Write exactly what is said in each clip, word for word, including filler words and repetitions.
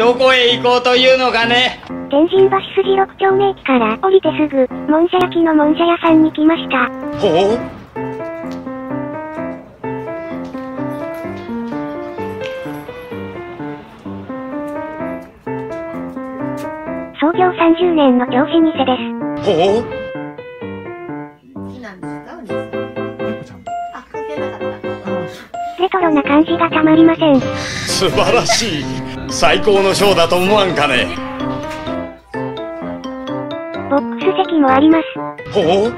どこへ行こうというのかね。天神橋筋ろく丁目駅から降りてすぐ、もんじゃ焼きのもんじゃ屋さんに来ました。ほう。創業さんじゅうねんの銚子店です。ほう。レトロな感じがたまりません。素晴らしい。最高のショーだと思わんかね。ボックス席もあります。ほう。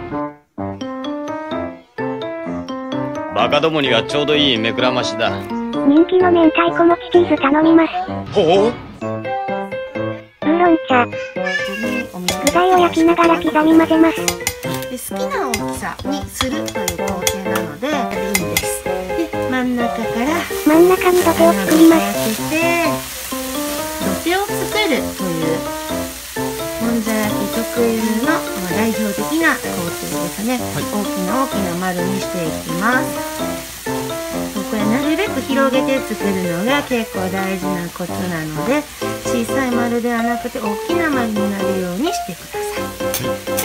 バカどもにはちょうどいい目くらましだ。人気の明太子もちチーズ頼みます。ほう。ウーロン茶。具材を焼きながら刻み混ぜます。好きな大きさにするという工程なのでいいんです。真ん中から真ん中に土手を作ります。土手を作るというもんじゃ焼き特有の代表的な工程ですね。はい、大きな大きな丸にしていきます。これなるべく広げて作るのが結構大事なことなので、小さい丸ではなくて大きな丸になるようにしてください。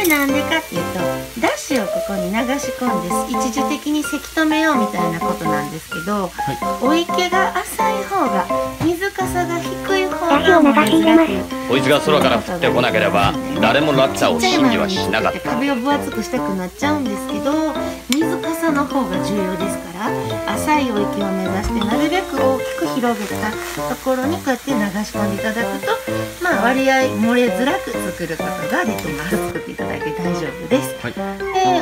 で、なんでかっていうと、だしをここに流し込んで一時的にせき止めようみたいなことなんですけど、はい、お池が浅い方が水かさが低い方が盛り上がる。こいつが空から降ってこなければ誰も落差を信じはしなかった。壁を分厚くしたくなっちゃうんですけど、水かさの方が重要ですから、浅いお池を目指してなるべく大きく広げたところにこうやって流し込んでいただくと、まあ割合漏れづらく作ることができます。作っていただいて大丈夫です。はい、で、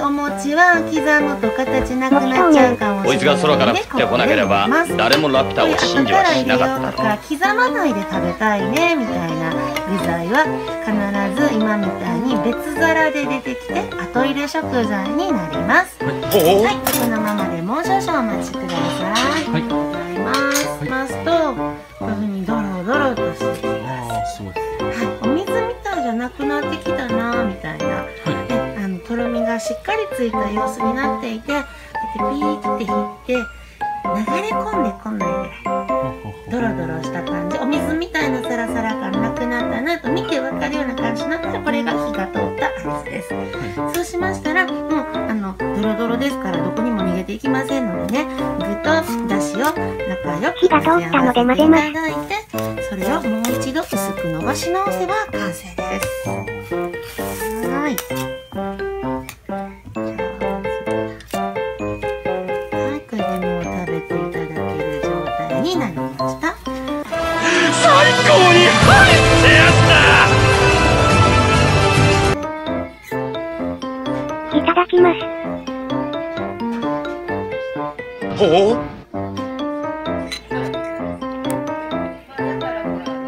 お餅は刻むと形なくなっちゃうかもしれないので、こいつが空から降ってこなければ誰もラピュタを信じはしなかったと。刻まないで食べたいねみたいな具材は必ず今みたいに別皿で出てきて後入れ食材になります。はいはい、このままでもう少々お待ちください。はい、あります。はい、ますとこういうふうにドロドロとしていきます。はい、お水みたいじゃなくなってきたなみたいな、はい、で、あのとろみがしっかりついた様子になっていて、でピーって引いて流れ込んでこないで、ドロドロした感じ、お水みたいなサラサラ感なくなったなと見てわかるような感じになったら、これが火が通った合図です。そうしましたら、もうあのドロドロですからどこにも逃げていきませんのでね、具とだしを仲良く混ぜ合わせていただいて、それをもう一度薄く伸ばし直せば完成です。はい。いただきます。ほう。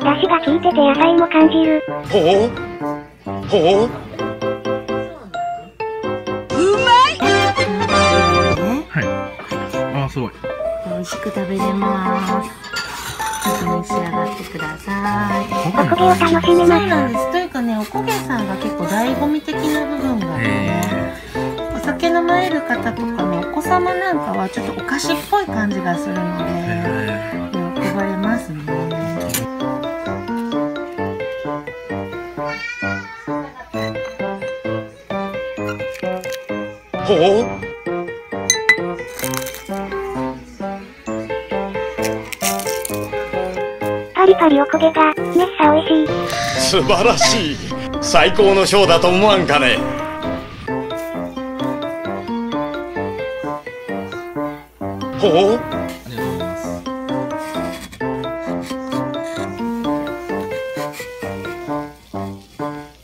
だしが効いてて野菜も感じる。ほう。ほう。うまい。はい。あ、すごい。美味しく食べれます。召し上がってください。おこげを楽しめます。そうなんです。というかね、おこげさんが結構醍醐味的な部分があるね。お酒飲まれる方とかのお子様なんかはちょっとお菓子っぽい感じがするので喜ばれますね。ほう。パリパリおこげがめっさ美味しい。素晴らしい。最高のショーだと思わんかね。ほう。ありがとうご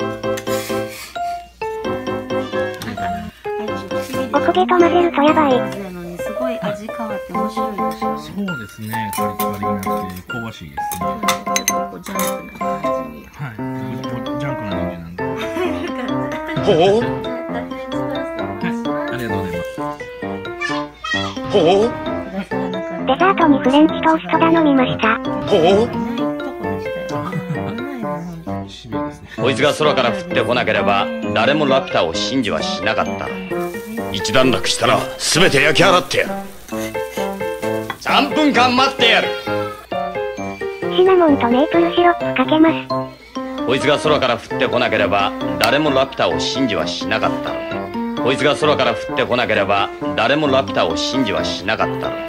ざいます。おこげと混ぜるとやばい。味変わって面白いでしょ。そうですね。カリカリになって香ばしいですね。ちょっとこうジャンクな感じに。はい。ジャンクな人間なんで。ほう。ありがとうございます。ほう。デザートにフレンチトーストが飲みました。ほう。こいつが空から降ってこなければ誰もラピュタを信じはしなかった。一段落したら全て焼き払ってやる。さんぷんかん待ってやる。シナモンとメープルシロップかけます。こいつが空から降ってこなければ誰もラピュタを信じはしなかったろう。こいつが空から降ってこなければ誰もラピュタを信じはしなかったろう。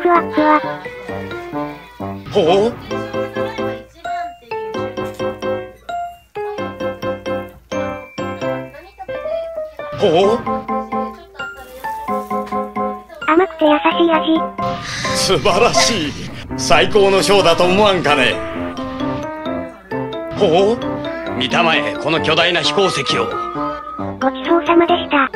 ふわふわほうほう甘くて優しい味。素晴らしい、最高のショーだと思わんかね。ほう見たまえ、この巨大な飛行石を。ごちそうさまでした。